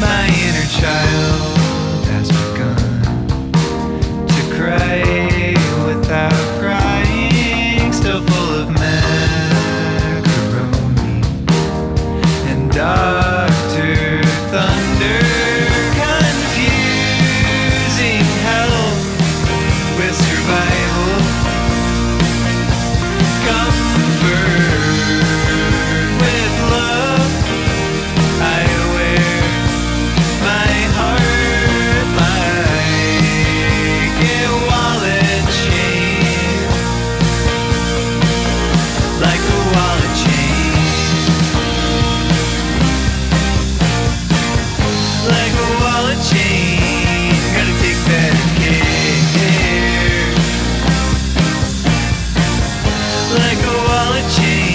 My inner child has begun to cry without crying, still full of macaroni and Dr. Thunder, confusing health with survival, comfort with love. I wear my heart like a wallet chain, like a wallet chain, like a wallet chain. Gotta take better care, like a wallet chain.